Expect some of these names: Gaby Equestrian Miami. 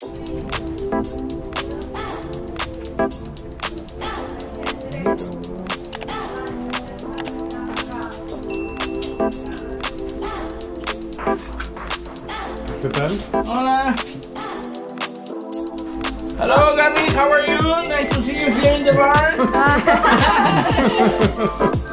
¿Qué tal? Hola! Hello Gaby, how are you? Nice to see you here in the barn.